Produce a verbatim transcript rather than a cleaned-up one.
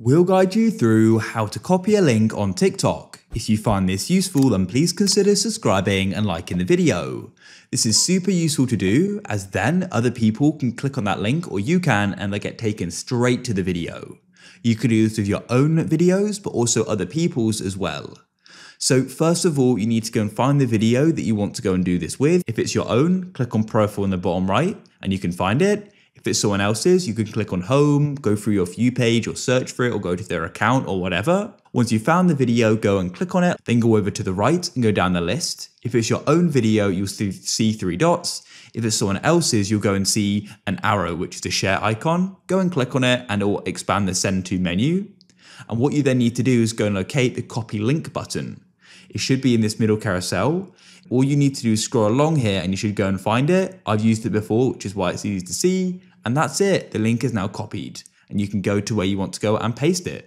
We'll guide you through how to copy a link on TikTok. If you find this useful, then please consider subscribing and liking the video. This is super useful to do, as then other people can click on that link, or you can, and they get taken straight to the video. You could do this with your own videos, but also other people's as well. So first of all, you need to go and find the video that you want to go and do this with. If it's your own, click on profile in the bottom right and you can find it. If it's someone else's, you can click on home, go through your For You page or search for it or go to their account or whatever. Once you've found the video, go and click on it, then go over to the right and go down the list. If it's your own video, you'll see three dots. If it's someone else's, you'll go and see an arrow, which is the share icon. Go and click on it and it will expand the send to menu. And what you then need to do is go and locate the copy link button. It should be in this middle carousel. All you need to do is scroll along here and you should go and find it. I've used it before, which is why it's easy to see. And that's it. The link is now copied and you can go to where you want to go and paste it.